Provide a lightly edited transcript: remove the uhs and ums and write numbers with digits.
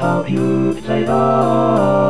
How you play ball.